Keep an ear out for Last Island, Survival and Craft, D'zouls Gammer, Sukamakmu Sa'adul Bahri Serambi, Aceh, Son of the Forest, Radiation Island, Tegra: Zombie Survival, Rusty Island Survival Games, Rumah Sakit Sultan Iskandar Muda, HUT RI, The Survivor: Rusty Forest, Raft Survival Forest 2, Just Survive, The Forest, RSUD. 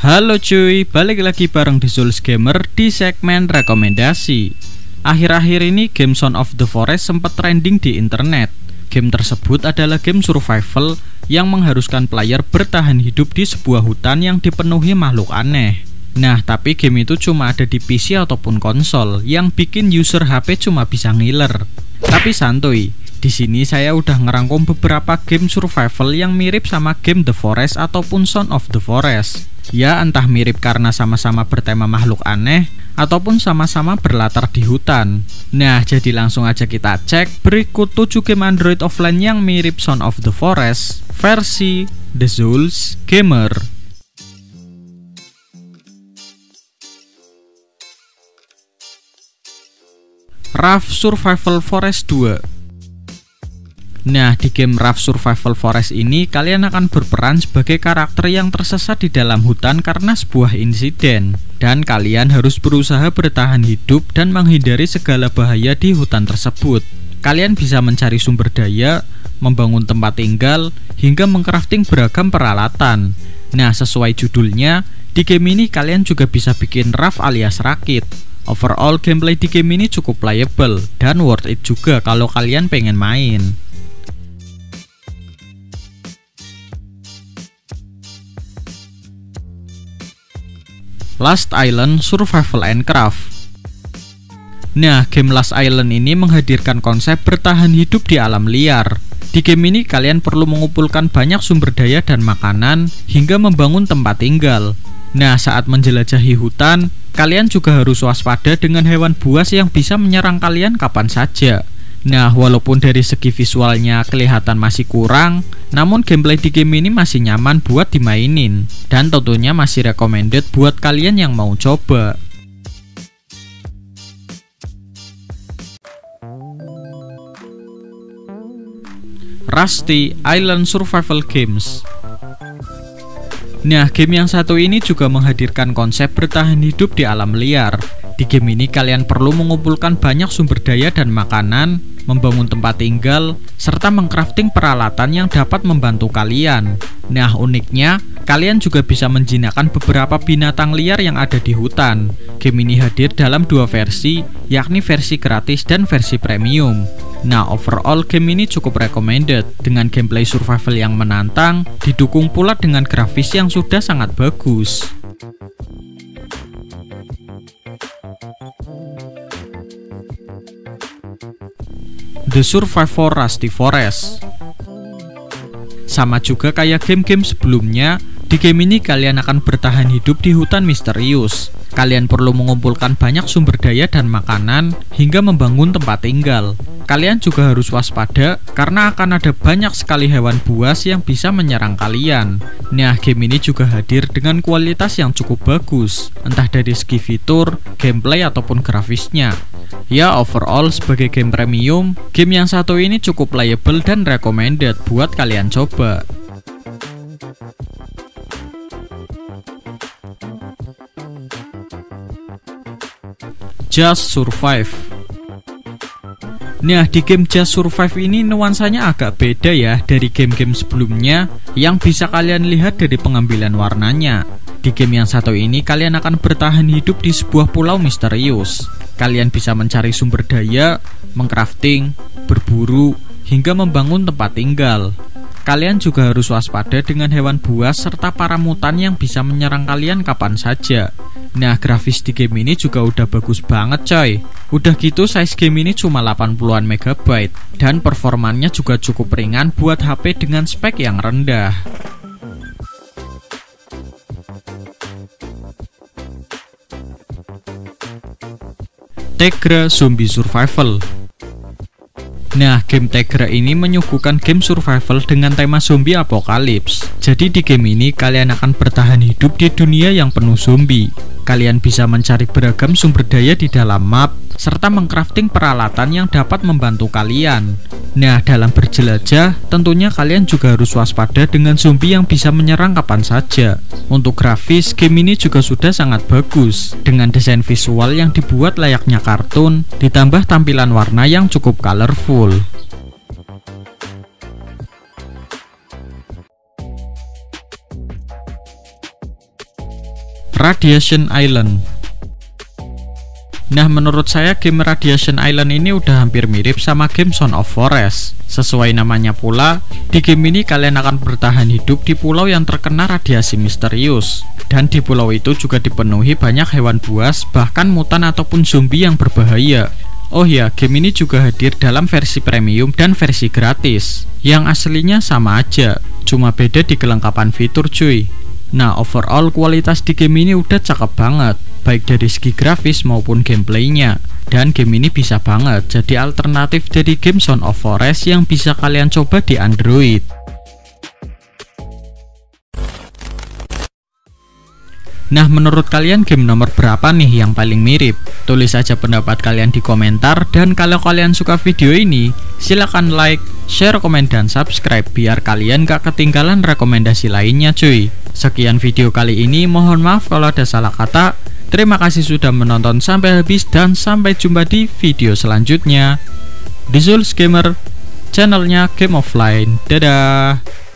Halo cuy, balik lagi bareng D'zouls Gammer di segmen rekomendasi. Akhir-akhir ini game Son of the Forest sempat trending di internet. Game tersebut adalah game survival yang mengharuskan player bertahan hidup di sebuah hutan yang dipenuhi makhluk aneh. Nah, tapi game itu cuma ada di PC ataupun konsol, yang bikin user HP cuma bisa ngiler. Tapi santuy, di sini saya udah ngerangkum beberapa game survival yang mirip sama game The Forest ataupun Son of the Forest. Ya, entah mirip karena sama-sama bertema makhluk aneh, ataupun sama-sama berlatar di hutan. Nah, jadi langsung aja kita cek berikut 7 game Android offline yang mirip Son of the Forest versi D'zouls Gammer. Raft Survival Forest 2. Nah, di game Raft Survival Forest ini kalian akan berperan sebagai karakter yang tersesat di dalam hutan karena sebuah insiden, dan kalian harus berusaha bertahan hidup dan menghindari segala bahaya di hutan tersebut. Kalian bisa mencari sumber daya, membangun tempat tinggal, hingga mengcrafting beragam peralatan. Nah, sesuai judulnya, di game ini kalian juga bisa bikin raft alias rakit. Overall, gameplay di game ini cukup playable dan worth it juga kalau kalian pengen main. Last Island Survival and Craft. Nah, game Last Island ini menghadirkan konsep bertahan hidup di alam liar. Di game ini kalian perlu mengumpulkan banyak sumber daya dan makanan hingga membangun tempat tinggal. Nah, saat menjelajahi hutan, kalian juga harus waspada dengan hewan buas yang bisa menyerang kalian kapan saja. Nah, walaupun dari segi visualnya kelihatan masih kurang, namun gameplay di game ini masih nyaman buat dimainin, dan tentunya masih recommended buat kalian yang mau coba. Rusty Island Survival Games. Nah, game yang satu ini juga menghadirkan konsep bertahan hidup di alam liar. Di game ini kalian perlu mengumpulkan banyak sumber daya dan makanan, membangun tempat tinggal, serta mengcrafting peralatan yang dapat membantu kalian. Nah, uniknya, kalian juga bisa menjinakkan beberapa binatang liar yang ada di hutan. Game ini hadir dalam 2 versi, yakni versi gratis dan versi premium. Nah, overall game ini cukup recommended dengan gameplay survival yang menantang, didukung pula dengan grafis yang sudah sangat bagus. The Survivor Rusty Forest. Sama juga kayak game-game sebelumnya, di game ini kalian akan bertahan hidup di hutan misterius. Kalian perlu mengumpulkan banyak sumber daya dan makanan hingga membangun tempat tinggal. Kalian juga harus waspada karena akan ada banyak sekali hewan buas yang bisa menyerang kalian. Nah, game ini juga hadir dengan kualitas yang cukup bagus, entah dari segi fitur, gameplay ataupun grafisnya. Ya, overall sebagai game premium, game yang satu ini cukup playable dan recommended buat kalian coba. Just Survive. Nah, di game Just Survive ini nuansanya agak beda ya dari game-game sebelumnya yang bisa kalian lihat dari pengambilan warnanya. Di game yang satu ini kalian akan bertahan hidup di sebuah pulau misterius. Kalian bisa mencari sumber daya, mengcrafting, berburu, hingga membangun tempat tinggal. Kalian juga harus waspada dengan hewan buas serta para mutan yang bisa menyerang kalian kapan saja. Nah, grafis di game ini juga udah bagus banget coy. Udah gitu size game ini cuma 80-an MB dan performanya juga cukup ringan buat HP dengan spek yang rendah. Tegra: Zombie Survival. Nah, game Tegra ini menyuguhkan game survival dengan tema zombie apokalips. Jadi di game ini kalian akan bertahan hidup di dunia yang penuh zombie. Kalian bisa mencari beragam sumber daya di dalam map, serta mengcrafting peralatan yang dapat membantu kalian. Nah, dalam berjelajah, tentunya kalian juga harus waspada dengan zombie yang bisa menyerang kapan saja. Untuk grafis, game ini juga sudah sangat bagus, dengan desain visual yang dibuat layaknya kartun, ditambah tampilan warna yang cukup colorful. Radiation Island. Nah, menurut saya game Radiation Island ini udah hampir mirip sama game Son of Forest. Sesuai namanya pula, di game ini kalian akan bertahan hidup di pulau yang terkena radiasi misterius. Dan di pulau itu juga dipenuhi banyak hewan buas, bahkan mutan ataupun zombie yang berbahaya. Oh ya, game ini juga hadir dalam versi premium dan versi gratis, yang aslinya sama aja, cuma beda di kelengkapan fitur cuy. Nah, overall kualitas di game ini udah cakep banget, baik dari segi grafis maupun gameplaynya. Dan game ini bisa banget jadi alternatif dari game Son of Forest yang bisa kalian coba di Android. Nah, menurut kalian game nomor berapa nih yang paling mirip? Tulis aja pendapat kalian di komentar, dan kalau kalian suka video ini, silahkan like, share, komen, dan subscribe biar kalian gak ketinggalan rekomendasi lainnya cuy. Sekian video kali ini, mohon maaf kalau ada salah kata. Terima kasih sudah menonton sampai habis, dan sampai jumpa di video selanjutnya. D'zouls Gammer, channelnya Game Offline. Dadah!